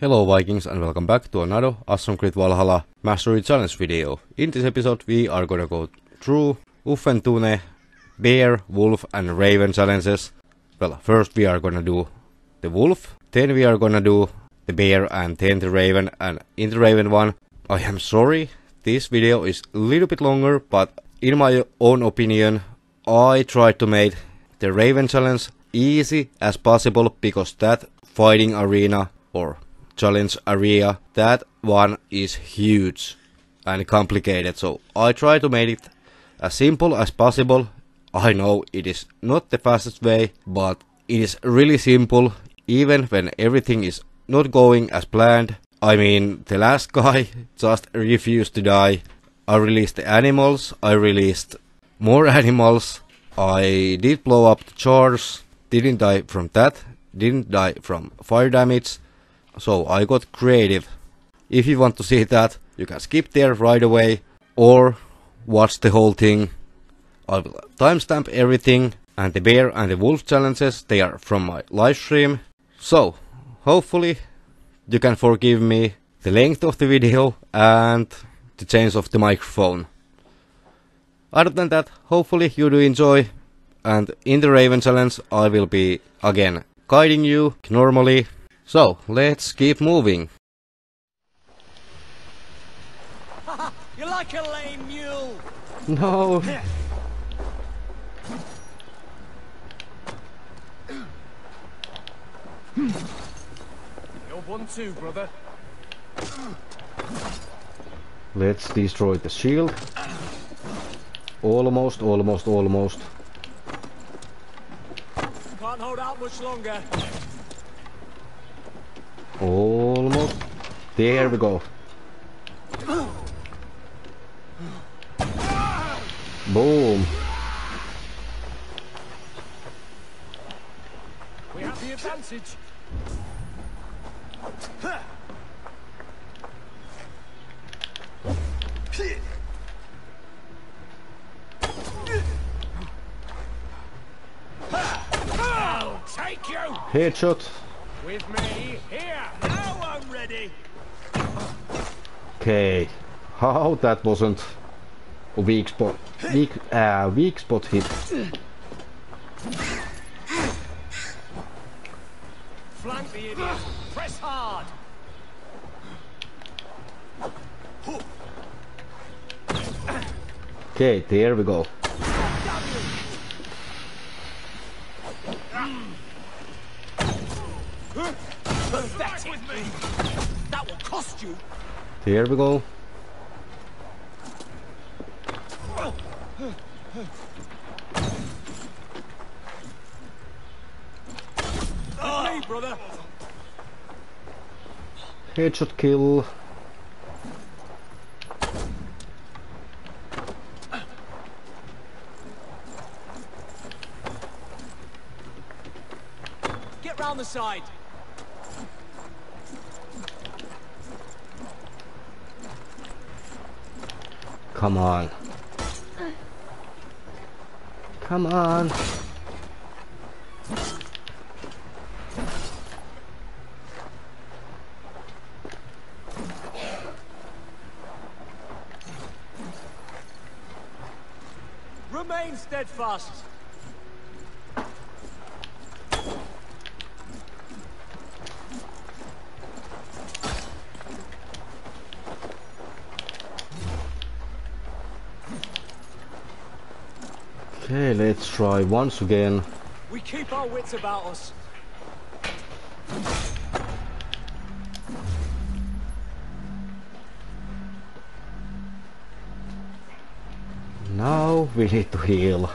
Hello Vikings and welcome back to another Assassin's Creed Valhalla Mastery Challenge video. In this episode we are gonna go through Uffentune, Bear, Wolf and Raven challenges. Well, first we are gonna do the Wolf, then we are gonna do the Bear and then the Raven, and in the Raven one, I am sorry, this video is a little bit longer, but in my own opinion I tried to make the Raven challenge easy as possible because that fighting arena or challenge area, that one is huge and complicated, so I try to make it as simple as possible. I know it is not the fastest way, but it is really simple even when everything is not going as planned. I mean, the last guy just refused to die. I released the animals, I released more animals, I did blow up the chars, didn't die from that, didn't die from fire damage. So I got creative. If you want to see that, you can skip there right away or watch the whole thing. I will timestamp everything, and the Bear and the Wolf challenges, they are from my live stream. So hopefully you can forgive me the length of the video and the change of the microphone. Other than that, hopefully you do enjoy, and in the Raven challenge I will be again guiding you normally. So, let's keep moving. You're like a lame mule. No. You're one too, brother. Let's destroy the shield. Almost. Can't hold out much longer. Almost. There we go. Boom. We have the advantage. I'll take you. Headshot. With me here. Now I'm ready. Okay, how that wasn't a weak spot hit. Flank the idiot. Press hard. Okay, there we go. With me. That will cost you. Here we go. Hey, brother. Headshot kill. Get round the side. Come on. Come on. Remain steadfast. Okay, let's try once again. We keep our wits about us. Now we need to heal.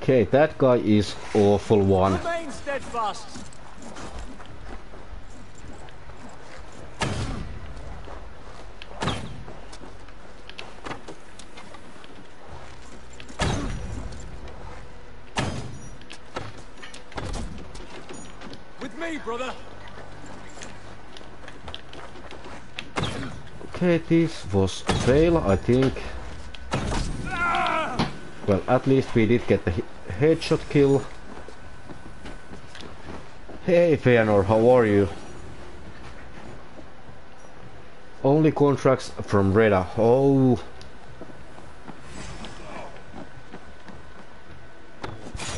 Okay, that guy is awful one. Remain steadfast. Brother. Okay, this was a fail, I think. Well, at least we did get the headshot kill. Hey, Feanor, how are you? Only contracts from Reda. Oh.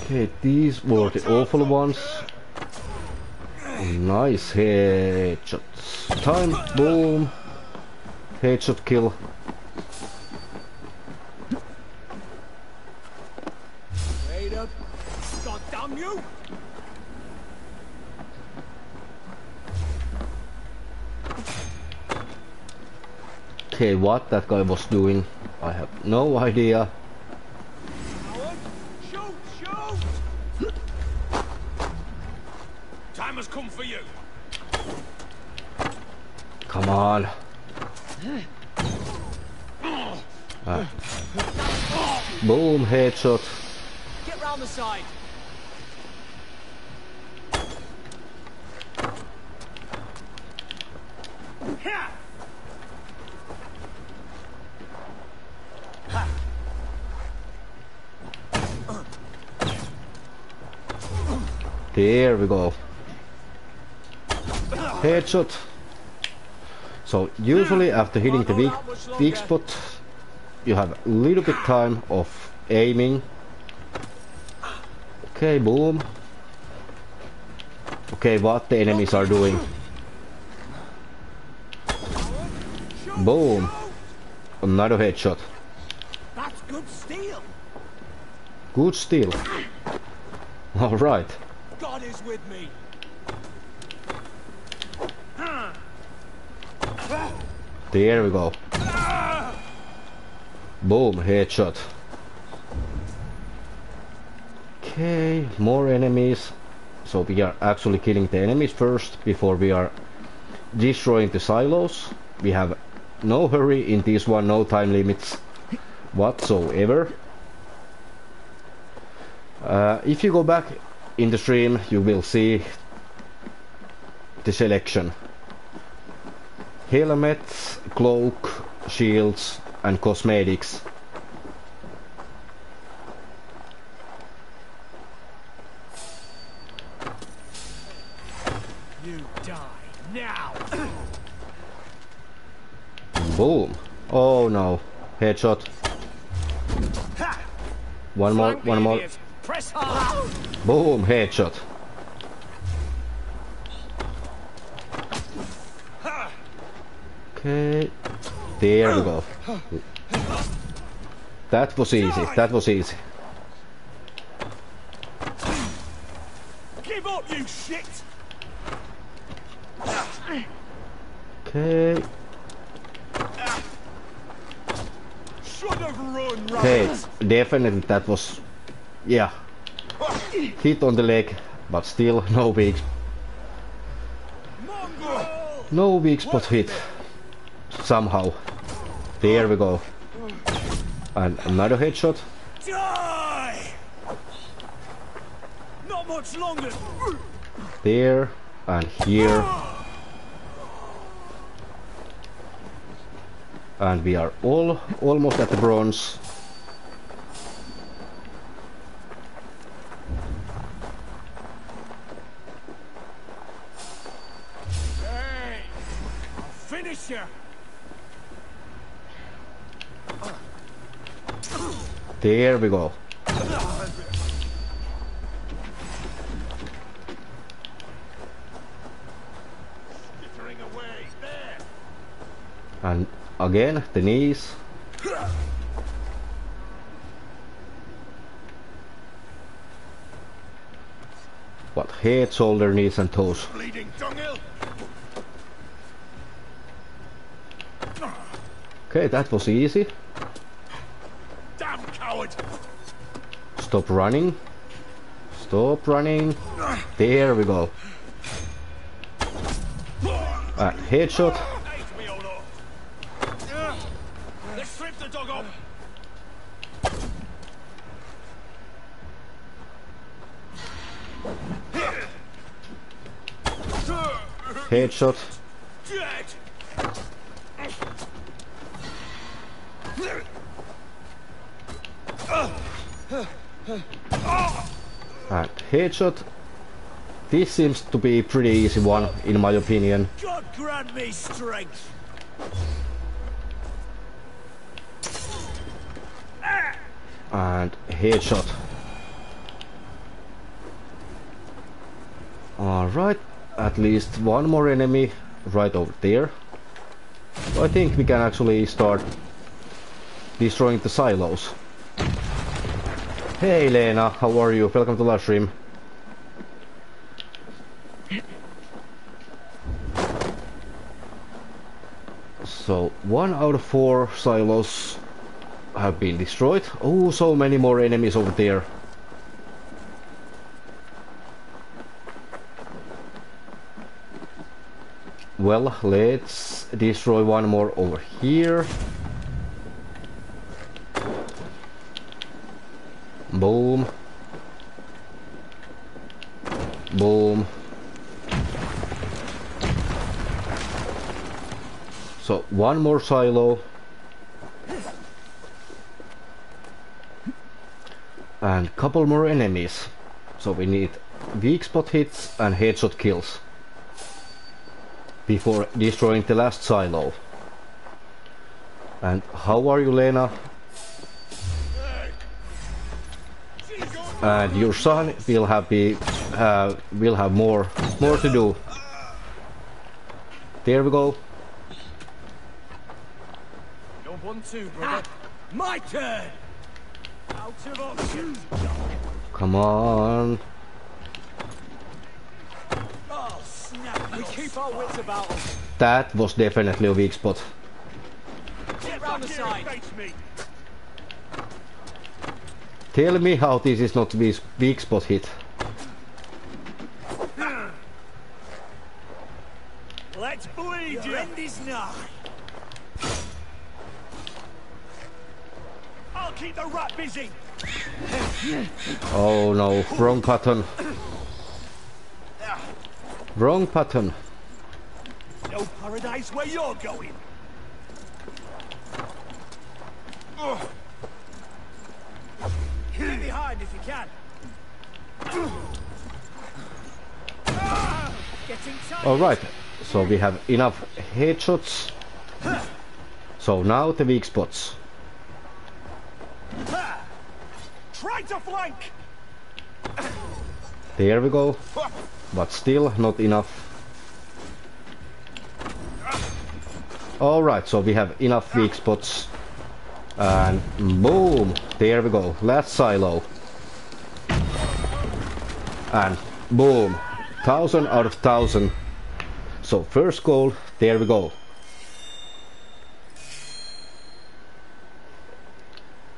Okay, these were the awful ones. Nice headshots. Time. Boom. Headshot kill. Okay, what that guy was doing, I have no idea. Shoot. Time has come for you. Come on. Boom, headshot. Get round the side. There we go. Headshot. So usually after hitting the weak spot, you have a little bit time of aiming. Okay, boom. Okay, what the enemies are doing. Boom. Another headshot. That's good steel. Good steel. All right. God is with me. There we go. Boom, headshot. Okay, more enemies. So we are actually killing the enemies first before we are destroying the silos. We have no hurry in this one, no time limits whatsoever. If you go back in the stream, you will see the selection: helmets, cloak, shields and cosmetics. You die now. Boom. Oh no, headshot. One more. Press hard. Boom, headshot. Okay, there we go. That was easy, that was easy. Give up, you shit! Okay. Should have run, right? Okay, definitely that was... yeah. Hit on the leg, but still no big. No weak spot hit. Somehow. There we go. And another headshot. Not much longer. There and here. And we are almost at the bronze. There we go. And again, the knees. What? Head, shoulder, knees and toes. Okay, that was easy. Stop running. Stop running. There we go. Headshot. Let's strip the dog off. Headshot. And headshot. This seems to be a pretty easy one in my opinion. God grant me strength. And headshot. Alright, at least one more enemy right over there. I think we can actually start destroying the silos. Hey Lena, how are you? Welcome to live stream. So 1 out of 4 silos have been destroyed. Oh, so many more enemies over there. Well, let's destroy one more over here. Boom. Boom. So, one more silo. And couple more enemies. So we need weak spot hits and headshot kills before destroying the last silo. And how are you, Lena? And your son will have more to do. There we go. You're 1-2, brother. My turn. Out of option. Come on. We keep our wits about us. That was definitely a weak spot. Get round the side. Tell me how this is not a weak spot hit. Let's bleed you. End is nigh. I'll keep the rat busy. Oh no, wrong pattern. Wrong pattern. No paradise where you're going. Get behind if you can. All right, so we have enough headshots. So now the weak spots. Try to flank. There we go. But still not enough. Alright, so we have enough weak spots. And boom! There we go. Last silo. And boom! 1000 out of 1000. So first goal, there we go.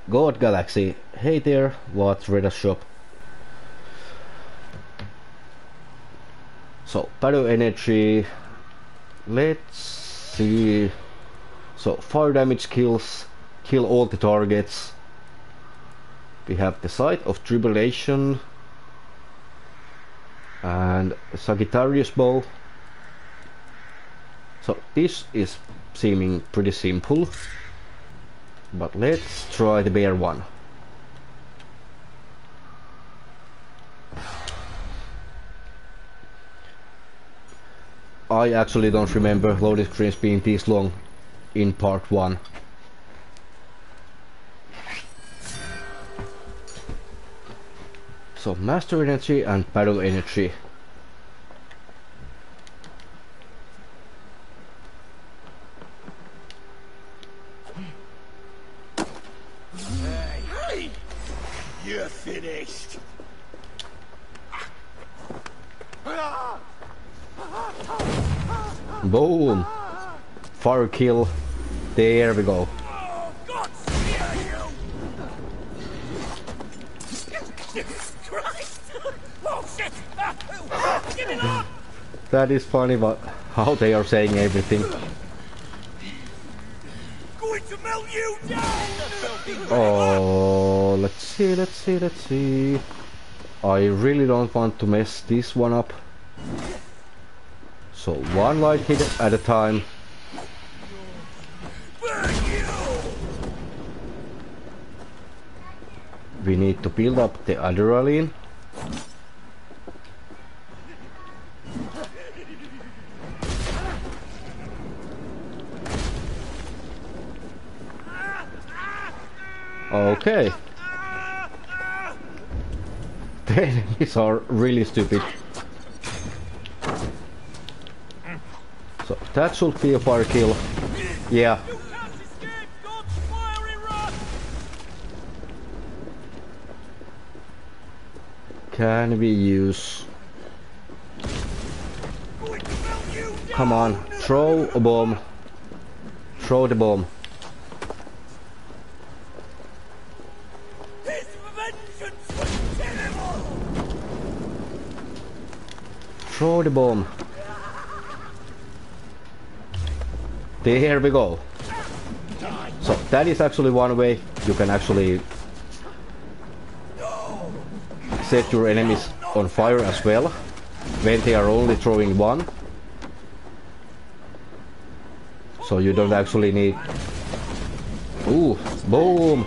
God Galaxy. Hey there, what's Reda's shop? So, battle energy, let's see, so fire damage kills, kill all the targets. We have the Sight of Tribulation and Sagittarius bow. So this is seeming pretty simple, but let's try the bear one. I actually don't remember loading screens being this long in part 1. So master energy and battle energy. Hey, you're finished. Boom! Fire kill. There we go. That is funny about how they are saying everything. Going to melt you down. Oh, let's see, let's see, let's see. I really don't want to mess this one up. So one light hit at a time. We need to build up the adrenaline. Okay. The enemies are really stupid. So that should be a fire kill. Yeah. Can we use... Come on, throw a bomb. Throw the bomb. Throw the bomb. There we go. So that is actually one way you can actually set your enemies on fire as well, when they are only throwing one. So you don't actually need... Ooh, boom!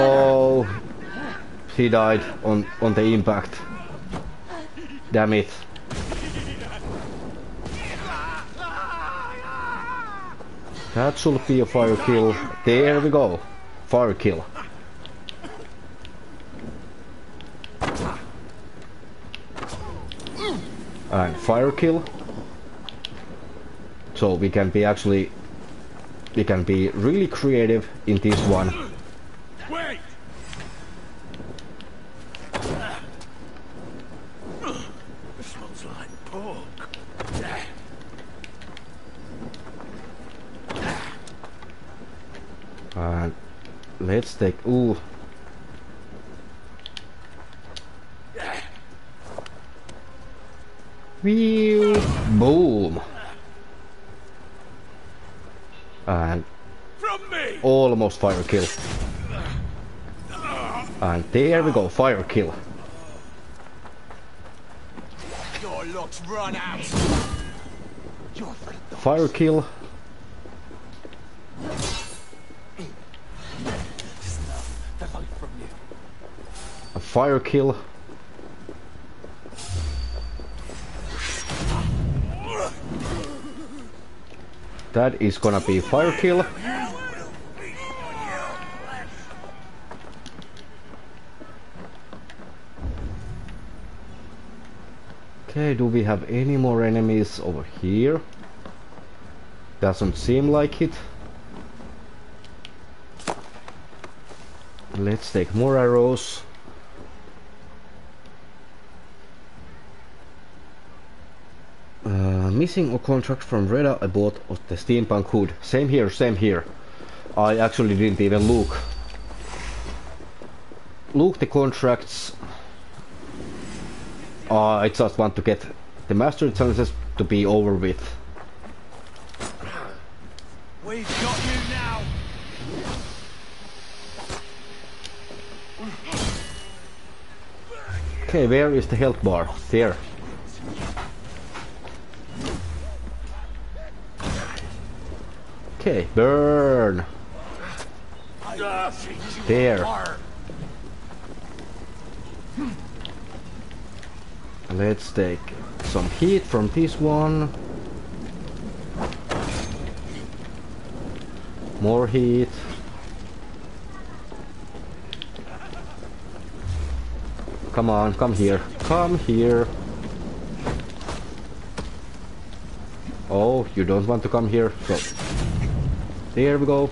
Oh, he died on the impact. Damn it. That should be a fire kill. There we go. Fire kill. And fire kill, so we can be really creative in this one. Wait. This smells like pork. And let's take ooh. Boom. And almost fire kill. And there we go, fire kill. Your luck's run out. Fire kill. A fire kill. That is gonna be fire kill. Okay, do we have any more enemies over here? Doesn't seem like it. Let's take more arrows. Missing a contract from Reda, I bought the steampunk hood. Same here, same here. I actually didn't even look. Look the contracts. I just want to get the master chances to be over with. We've got you now. Okay, where is the health bar? There. Okay, burn! There. Let's take some heat from this one. More heat. Come on, come here, come here. Oh, you don't want to come here? Go. There we go.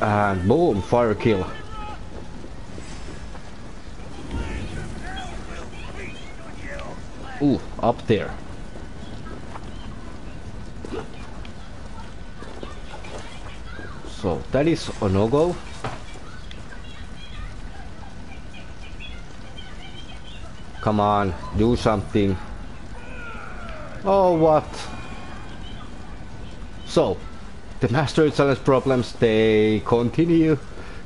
And boom, fire kill. Ooh, up there. So that is a no-go. Come on, do something. Oh, what? So, the master challenge problems, they continue.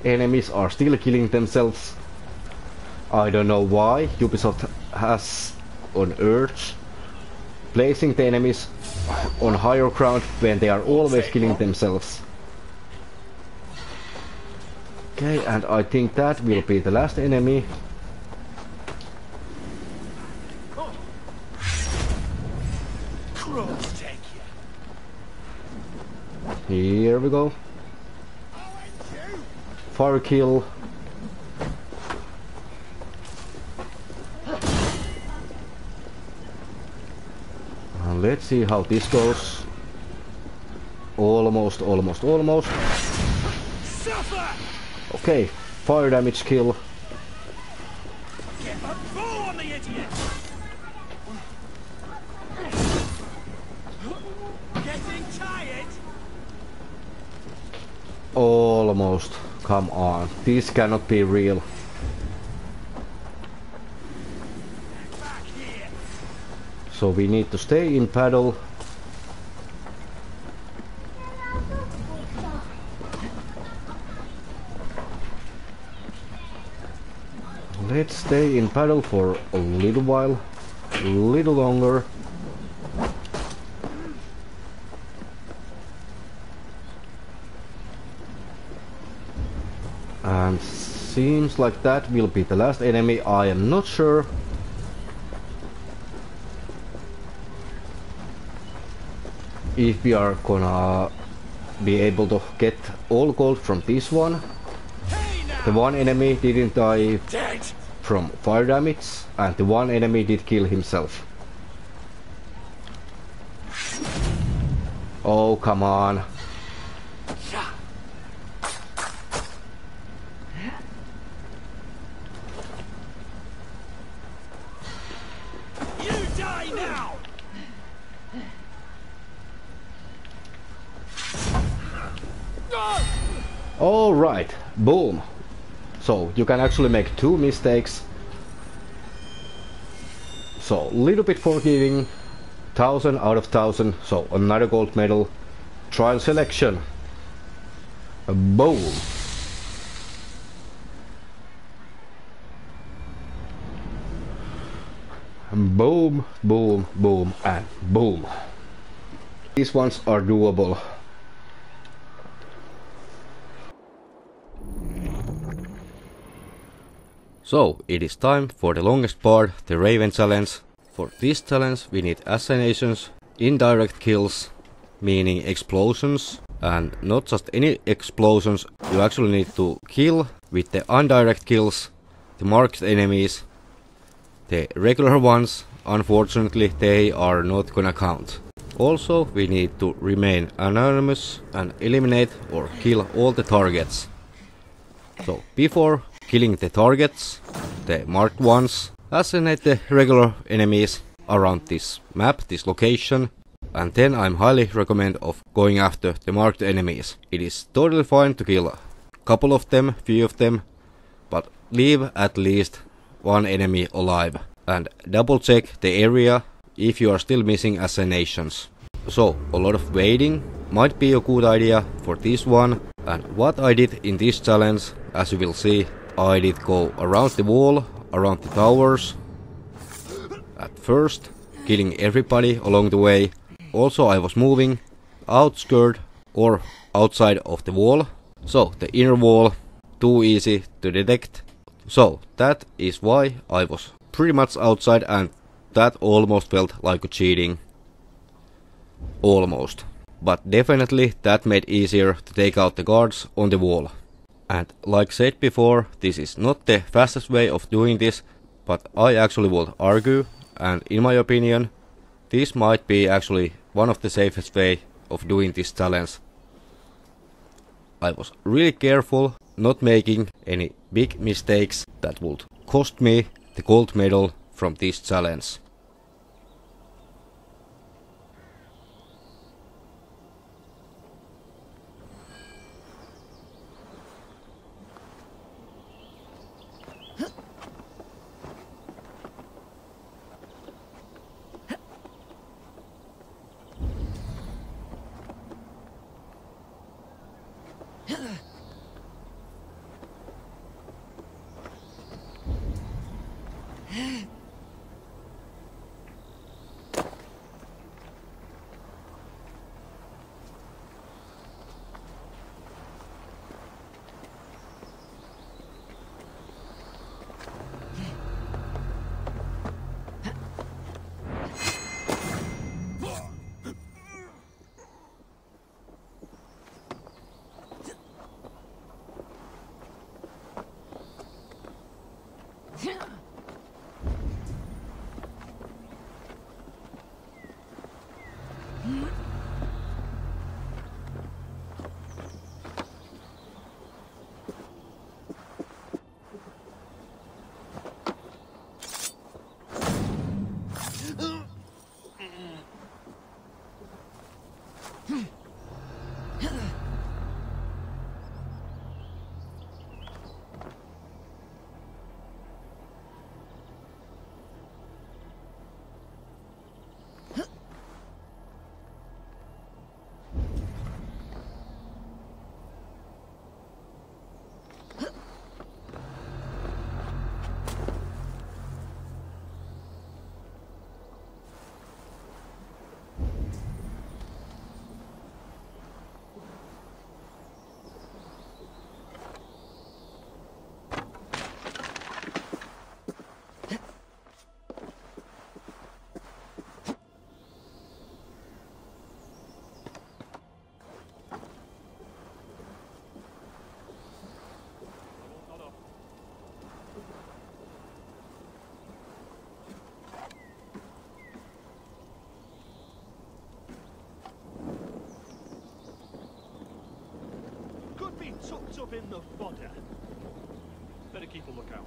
Enemies are still killing themselves. I don't know why Ubisoft has on urge placing the enemies on higher ground when they are always killing themselves. Okay, and I think that will be the last enemy. Here we go. Fire kill. And let's see how this goes. Almost, almost, almost. Okay, fire damage kill. Almost. Come on. This cannot be real. So we need to stay in paddle. Let's stay in paddle for a little while, a little longer. And seems like that will be the last enemy. I am not sure. If we are gonna be able to get all gold from this one. The one enemy didn't die from fire damage, and the one enemy did kill himself. Oh, come on. Alright, boom. So you can actually make two mistakes. So little bit forgiving, 1000 out of 1000, so another gold medal. Trial selection. Boom. Boom, boom, boom, and boom. These ones are doable. So, it is time for the longest part, the Raven challenge. For this challenge we need assassinations, indirect kills, meaning explosions. And not just any explosions, you actually need to kill with the indirect kills, the marked enemies. The regular ones, unfortunately, they are not gonna count. Also, we need to remain anonymous and eliminate or kill all the targets. So, before killing the targets, the marked ones, assassinate the regular enemies around this map, this location, and then I'm highly recommend of going after the marked enemies. It is totally fine to kill a couple of them, few of them, but leave at least one enemy alive and double check the area if you are still missing assassinations. So a lot of waiting might be a good idea for this one, and what I did in this challenge, as you will see, I did go around the wall, around the towers at first, killing everybody along the way. Also I was moving outskirt or outside of the wall, so the inner wall, too easy to detect. So that is why I was pretty much outside, and that almost felt like a cheating. Almost. But definitely that made it easier to take out the guards on the wall. And like said before, this is not the fastest way of doing this, but I actually would argue, and in my opinion, this might be actually one of the safest way of doing this challenge. I was really careful not making any big mistakes that would cost me the gold medal from this challenge. tucked up in the fodder. Better keep a lookout.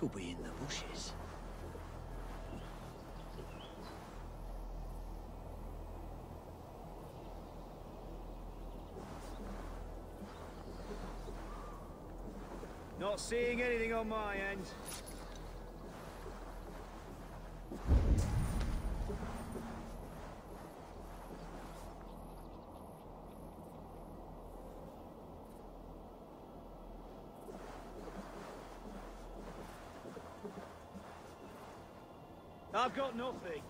Could be in the bushes. Not seeing anything on my end. I've got nothing.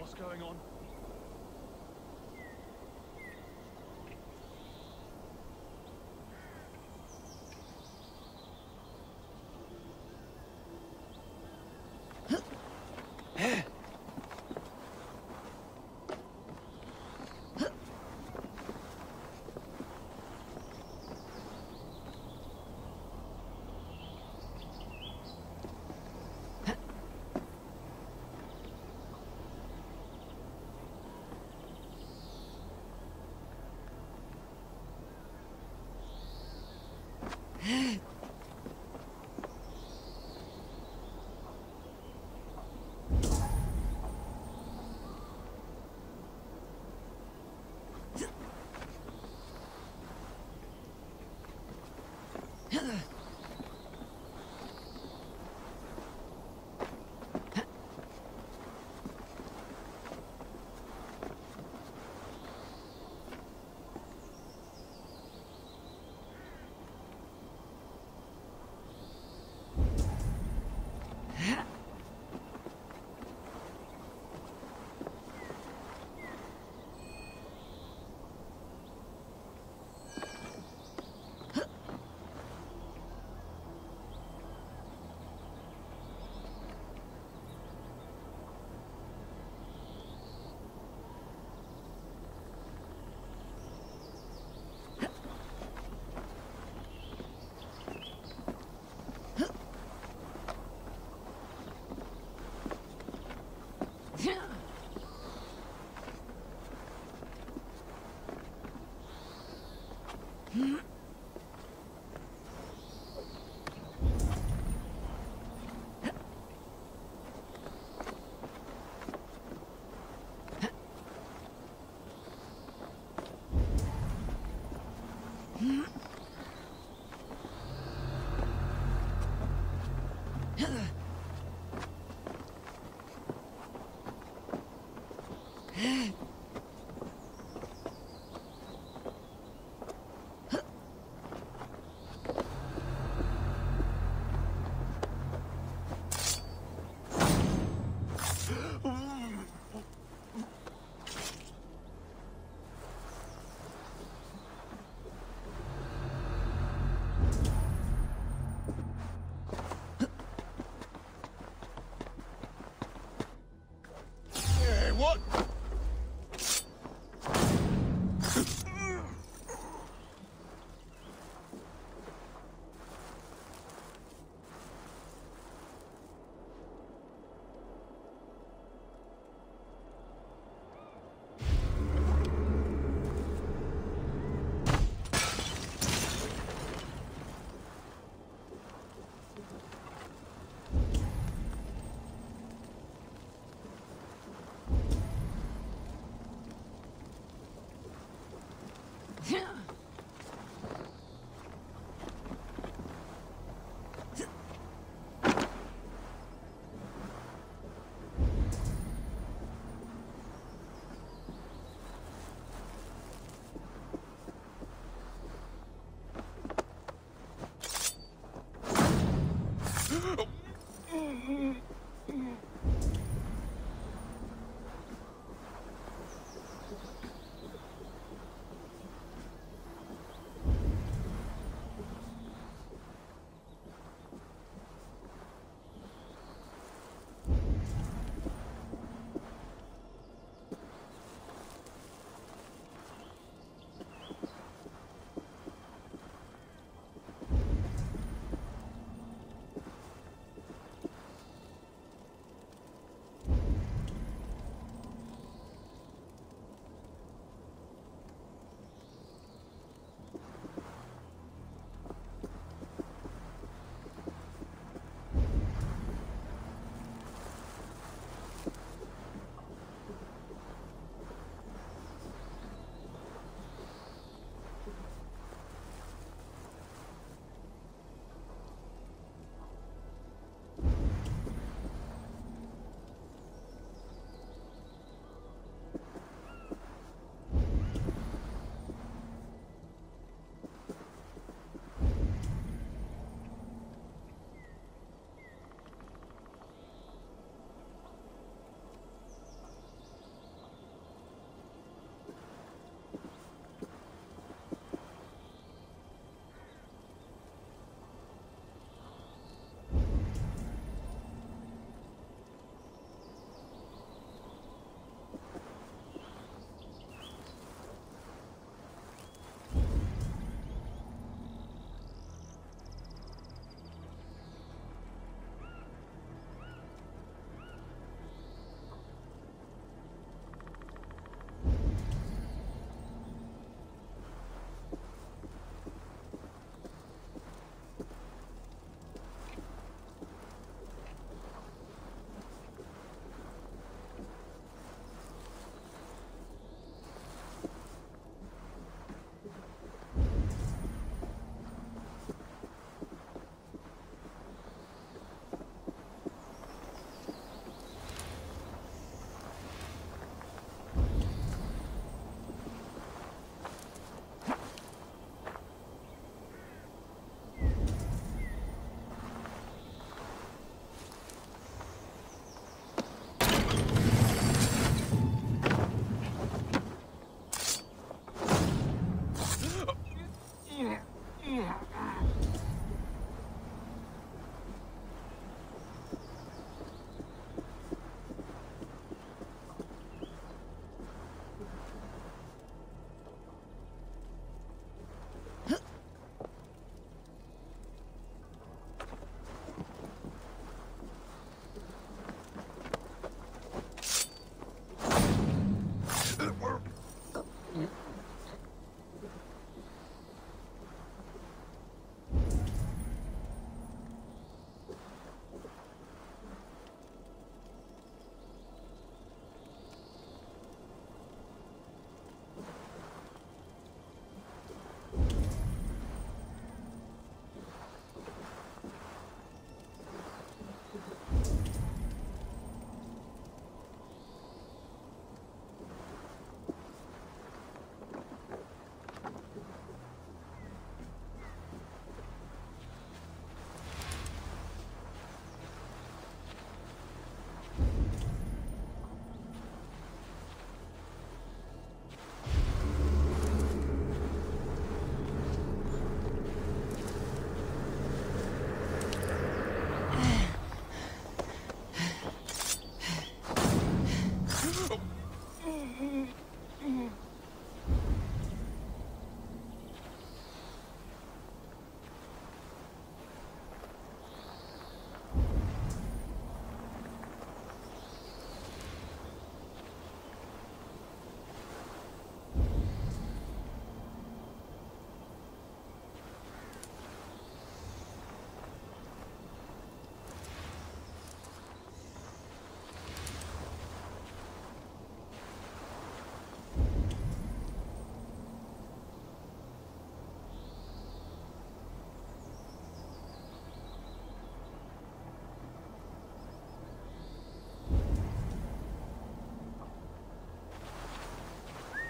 What's going on?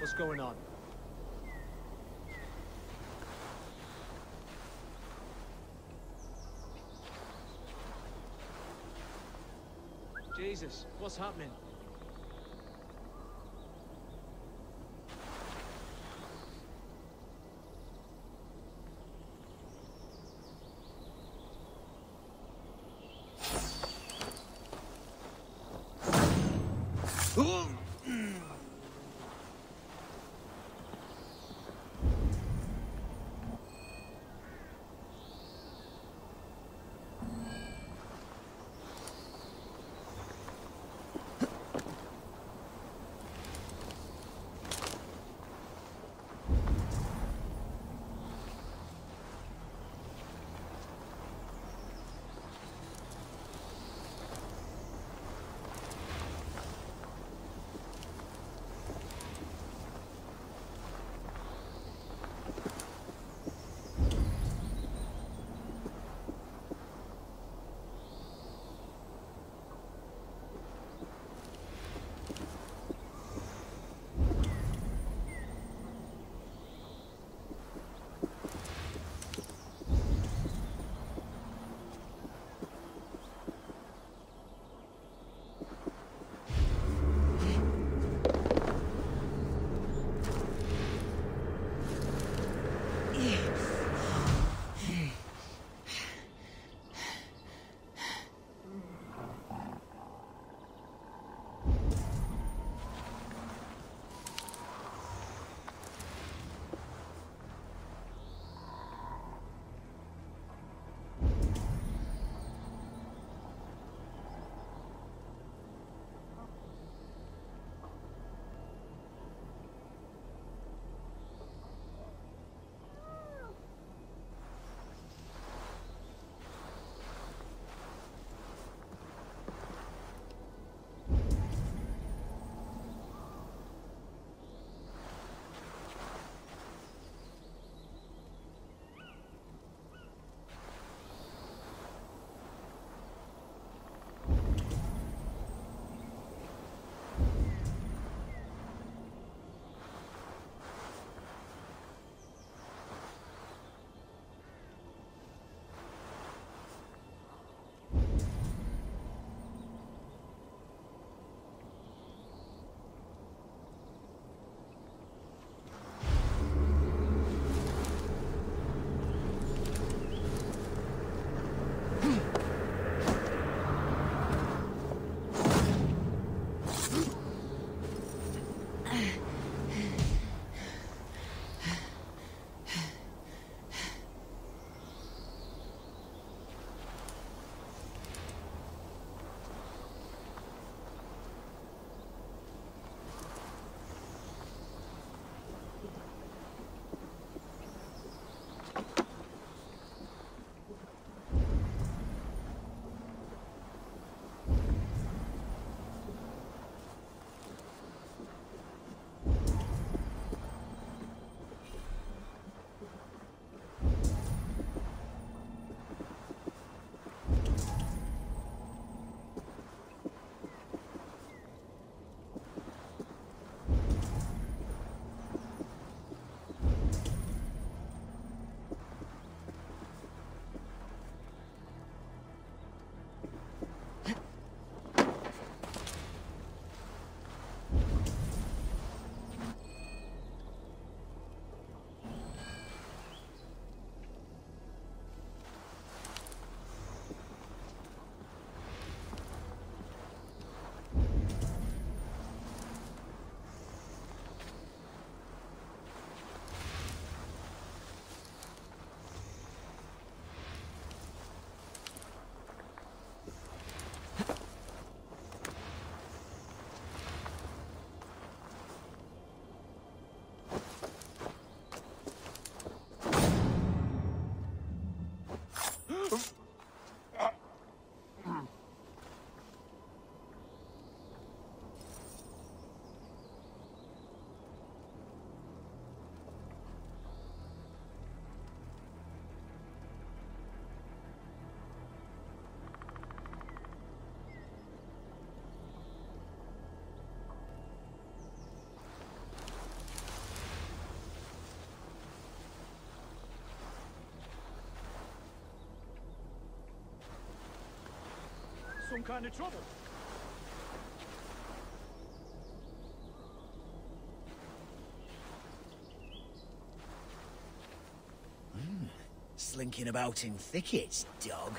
What's going on? Jesus, what's happening? causing kind of trouble. Slinking about in thickets, dog.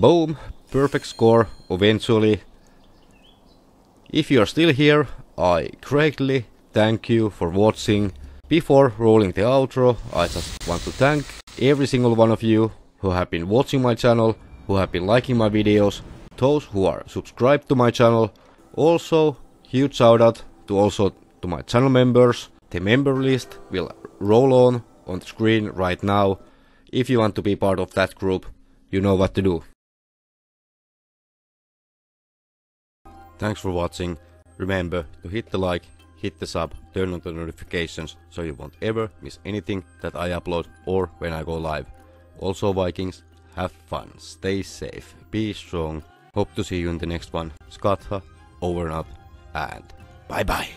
Boom, perfect score eventually. If you are still here, I greatly thank you for watching. Before rolling the outro, I just want to thank every single one of you who have been watching my channel, who have been liking my videos, those who are subscribed to my channel. Also, huge shout out to my channel members. The member list will roll on the screen right now. If you want to be part of that group, you know what to do. Thanks for watching. Remember to hit the like, hit the sub, turn on the notifications so you won't ever miss anything that I upload or when I go live. Also, Vikings, have fun, stay safe, be strong. Hope to see you in the next one. Skatha, over and out, and bye bye.